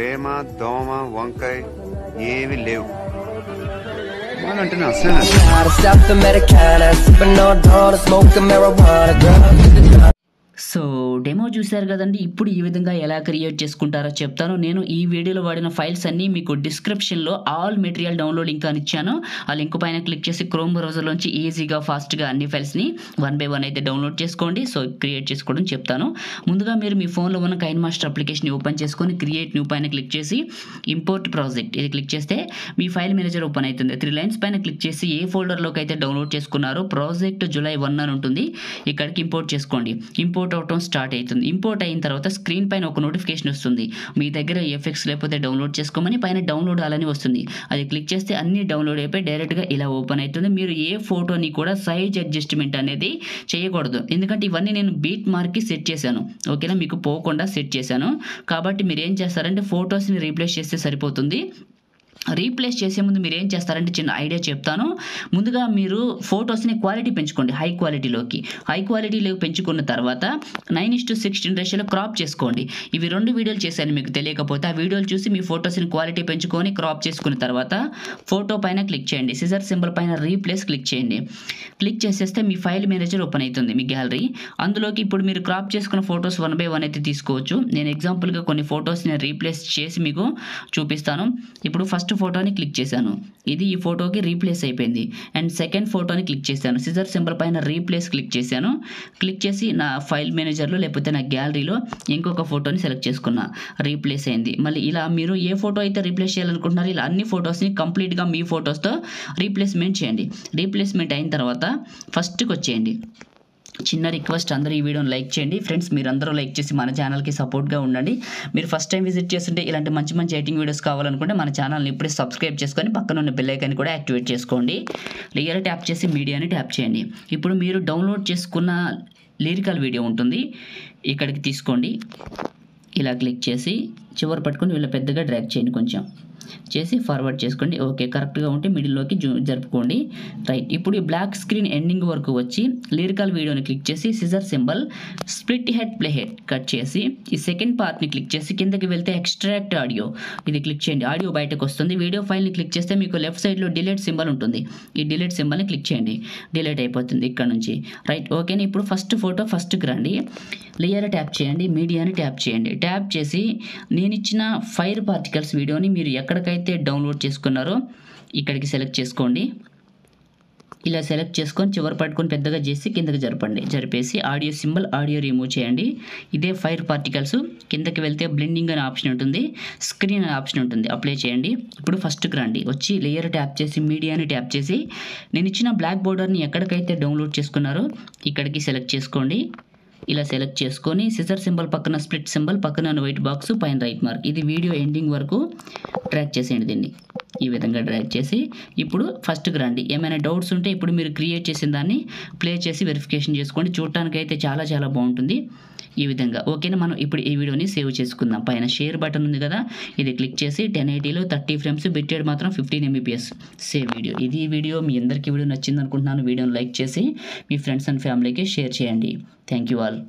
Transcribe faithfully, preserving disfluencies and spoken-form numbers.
ప్రేమ దోమ వంకాయ ఏవి లేవు. సో డెమో చూశారు కదండి. ఇప్పుడు ఈ విధంగా ఎలా క్రియేట్ చేసుకుంటారో చెప్తాను. నేను ఈ వీడియోలో వాడిన ఫైల్స్ అన్నీ మీకు డిస్క్రిప్షన్లో ఆల్ మెటీరియల్ డౌన్లోడ్ లింక్ అని ఇచ్చాను. ఆ లింక్ పైన క్లిక్ చేసి క్రోమ్ బ్రౌజర్లోంచి ఈజీగా ఫాస్ట్గా అన్ని ఫైల్స్ని వన్ బై వన్ అయితే డౌన్లోడ్ చేసుకోండి. సో క్రియేట్ చేసుకోవడం చెప్తాను. ముందుగా మీరు మీ ఫోన్లో ఉన్న కైన్ మాస్టర్ అప్లికేషన్ని ఓపెన్ చేసుకొని క్రియేట్ న్యూ పైన క్లిక్ చేసి ఇంపోర్ట్ ప్రాజెక్ట్ ఇది క్లిక్ చేస్తే మీ ఫైల్ మేనేజర్ ఓపెన్ అవుతుంది. త్రీ లైన్స్ పైన క్లిక్ చేసి ఏ ఫోల్డర్లోకి అయితే డౌన్లోడ్ చేసుకున్నారో ప్రాజెక్ట్ జూలై వన్ అని ఉంటుంది. ఇక్కడికి ఇంపోర్ట్ చేసుకోండి. ఇంపోర్ట్ అవటం స్టార్ట్ అవుతుంది. ఇంపోర్ట్ అయిన తర్వాత స్క్రీన్ పైన ఒక నోటిఫికేషన్ వస్తుంది, మీ దగ్గర ఎఫెక్ట్స్ లేకపోతే డౌన్లోడ్ చేసుకోమని. పైన డౌన్లోడ్ అలానే వస్తుంది. అది క్లిక్ చేస్తే అన్ని డౌన్లోడ్ అయిపోయి డైరెక్ట్గా ఇలా ఓపెన్ అవుతుంది. మీరు ఏ ఫోటోని కూడా సైజ్ అడ్జస్ట్మెంట్ అనేది చేయకూడదు, ఎందుకంటే ఇవన్నీ నేను బీట్ మార్క్కి సెట్ చేశాను. ఓకేనా, మీకు పోకుండా సెట్ చేశాను. కాబట్టి మీరు ఏం చేస్తారంటే ఫొటోస్ని రీప్లేస్ చేస్తే సరిపోతుంది. రీప్లేస్ చేసే ముందు మీరు ఏం చేస్తారంటే చిన్న ఐడియా చెప్తాను. ముందుగా మీరు ఫొటోస్ని క్వాలిటీ పెంచుకోండి, హై క్వాలిటీలోకి. హై క్వాలిటీలోకి పెంచుకున్న తర్వాత నైన్ ఇస్ టు సిక్స్టీన్ రేషియోలో క్రాప్ చేసుకోండి. ఇవి రెండు వీడియోలు చేశాను, మీకు తెలియకపోతే ఆ వీడియోలు చూసి మీ ఫొటోస్ని క్వాలిటీ పెంచుకొని క్రాప్ చేసుకున్న తర్వాత ఫోటో పైన క్లిక్ చేయండి. సిజర్ సింబల్ పైన రీప్లేస్ క్లిక్ చేయండి. క్లిక్ చేసేస్తే మీ ఫైల్ మేనేజర్ ఓపెన్ అవుతుంది, మీ గ్యాలరీ. అందులోకి ఇప్పుడు మీరు క్రాప్ చేసుకున్న ఫొటోస్ వన్ బై వన్ అయితే తీసుకోవచ్చు. నేను ఎగ్జాంపుల్గా కొన్ని ఫొటోస్ని రీప్లేస్ చేసి మీకు చూపిస్తాను. ఇప్పుడు ఫస్ట్ ఫోటోని క్లిక్ చేశాను, ఇది ఈ ఫోటోకి రీప్లేస్ అయిపోయింది. అండ్ సెకండ్ ఫోటోని క్లిక్ చేశాను, సిజర్ సింబల్ పైన రీప్లేస్ క్లిక్ చేశాను. క్లిక్ చేసి నా ఫైల్ మేనేజర్లో లేకపోతే నా గ్యాలరీలో ఇంకొక ఫోటోని సెలెక్ట్ చేసుకున్నా, రీప్లేస్ అయింది. మళ్ళీ ఇలా మీరు ఏ ఫోటో అయితే రీప్లేస్ చేయాలనుకుంటున్నారో ఇలా అన్ని ఫొటోస్ని కంప్లీట్గా మీ ఫొటోస్తో రీప్లేస్మెంట్ చేయండి. రీప్లేస్మెంట్ అయిన తర్వాత ఫస్ట్కి వచ్చేయండి. చిన్న రిక్వెస్ట్, అందరూ ఈ వీడియోని లైక్ చేయండి ఫ్రెండ్స్. మీరందరూ లైక్ చేసి మన ఛానల్కి సపోర్ట్గా ఉండండి. మీరు ఫస్ట్ టైం విజిట్ చేస్తుంటే ఇలాంటి మంచి మంచి ఎడిటింగ్ వీడియోస్ కావాలనుకుంటే మన ఛానల్ని ఇప్పుడే సబ్స్క్రైబ్ చేసుకొని పక్కన ఉన్న బెల్ ఐకాన్ కూడా యాక్టివేట్ చేసుకోండి. లేయర్ ట్యాప్ చేసి మీడియాని ట్యాప్ చేయండి. ఇప్పుడు మీరు డౌన్లోడ్ చేసుకున్న లిరికల్ వీడియో ఉంటుంది, ఇక్కడికి తీసుకోండి. ఇలా క్లిక్ చేసి చివరి పట్టుకొని వీళ్ళ పెద్దగా డ్రాగ్ చేయండి, కొంచెం చేసి ఫార్వర్డ్ చేసుకోండి. ఓకే, కరెక్ట్గా ఉంటే మిడిల్లోకి జరుపుకోండి. రైట్, ఇప్పుడు ఈ బ్లాక్ స్క్రీన్ ఎండింగ్ వరకు వచ్చి లిరికల్ వీడియోని క్లిక్ చేసి scissor symbol split head play head cut చేసి ఈ సెకండ్ పార్ట్ని క్లిక్ చేసి కిందకి వెళ్తే ఎక్స్ట్రాక్ట్ ఆడియో ఇది క్లిక్ చేయండి. ఆడియో బయటకు వస్తుంది. వీడియో ఫైల్ని క్లిక్ చేస్తే మీకు లెఫ్ట్ సైడ్లో డిలీట్ సింబల్ ఉంటుంది, ఈ డిలీట్ సింబల్ని క్లిక్ చేయండి. డిలీట్ అయిపోతుంది ఇక్కడ నుంచి. రైట్, ఓకేనా. ఇప్పుడు ఫస్ట్ ఫోటో ఫస్ట్కి రండి, లేయర్ ట్యాప్ చేయండి, మీడియాని ట్యాప్ చేయండి. ట్యాప్ చేసి నేను ఇచ్చిన ఫైర్ పార్టికల్స్ వీడియోని మీరు ఎక్కడికైతే డౌన్లోడ్ చేసుకున్నారో ఇక్కడికి సెలెక్ట్ చేసుకోండి. ఇలా సెలెక్ట్ చేసుకొని చివరి పట్టుకొని పెద్దగా చేసి కిందకి జరపండి. జరిపేసి ఆడియో సింబల్ ఆడియో రిమూవ్ చేయండి. ఇదే ఫైర్ పార్టికల్స్ కిందకి వెళ్తే బ్లెండింగ్ అనే ఆప్షన్ ఉంటుంది, స్క్రీన్ అనే ఆప్షన్ ఉంటుంది, అప్లై చేయండి. ఇప్పుడు ఫస్ట్కి రండి, వచ్చి లేయర్ ట్యాప్ చేసి మీడియాని ట్యాప్ చేసి నేను ఇచ్చిన బ్లాక్ బోర్డర్ని ఎక్కడికైతే డౌన్లోడ్ చేసుకున్నారో ఇక్కడికి సెలెక్ట్ చేసుకోండి. ఇలా సెలెక్ట్ చేసుకొని సిజర్ సింబల్ పక్కన స్ప్లిట్ సింబల్ పక్కన వైట్ బాక్స్ పైన రైట్ మార్క్ ఇది వీడియో ఎండింగ్ వరకు ట్రాక్ చేసేయండి. దీన్ని ఈ విధంగా డ్రాగ్ చేసి ఇప్పుడు ఫస్ట్కి రండి. ఏమైనా డౌట్స్ ఉంటే ఇప్పుడు మీరు క్రియేట్ చేసిన దాన్ని ప్లే చేసి వెరిఫికేషన్ చేసుకోండి. చూడటానికి అయితే చాలా చాలా బాగుంటుంది ఈ విధంగా. ఓకేనా, మనం ఇప్పుడు ఈ వీడియోని సేవ్ చేసుకుందాం. పైన షేర్ బటన్ ఉంది కదా, ఇది క్లిక్ చేసి టెన్ ఎయిటీలో థర్టీ ఫ్రేమ్స్ బిట్రేట్ మాత్రం ఫిఫ్టీన్ ఎంబీపీఎస్ సేవ్ వీడియో. ఇది వీడియో మీ అందరికీ వీడియో నచ్చింది అనుకుంటున్నాను. వీడియోని లైక్ చేసి మీ ఫ్రెండ్స్ అండ్ ఫ్యామిలీకి షేర్ చేయండి. Thank you all.